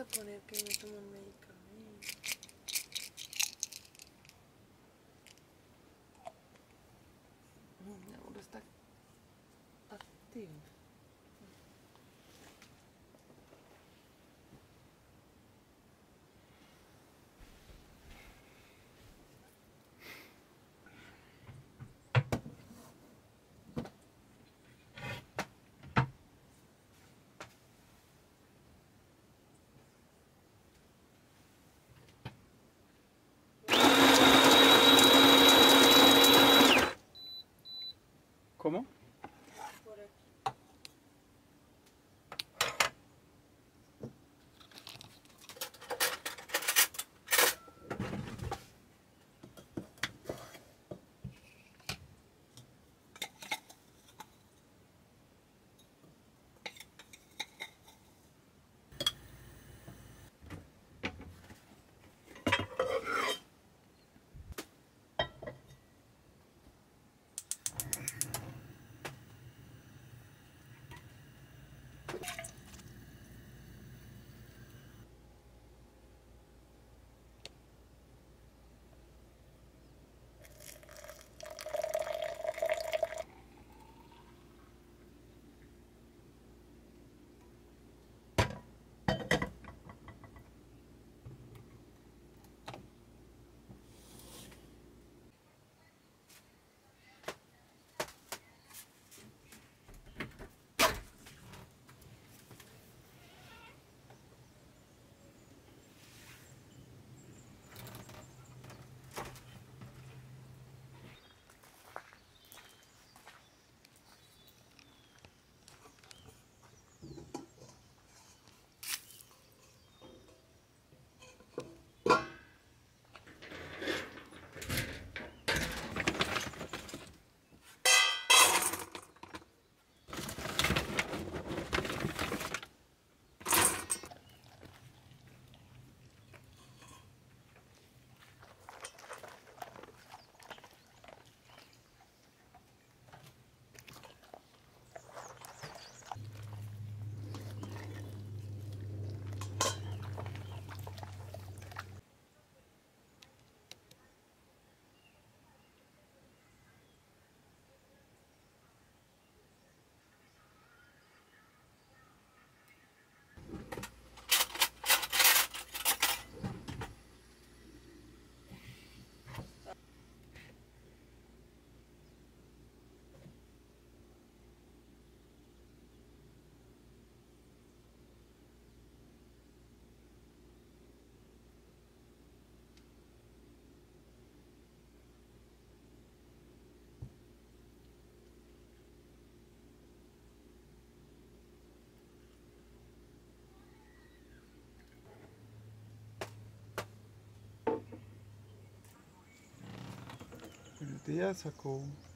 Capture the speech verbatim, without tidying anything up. a poner que no toman medicamentos. No, no está activo. ¿Cómo? Por aquí. Te ya sacó.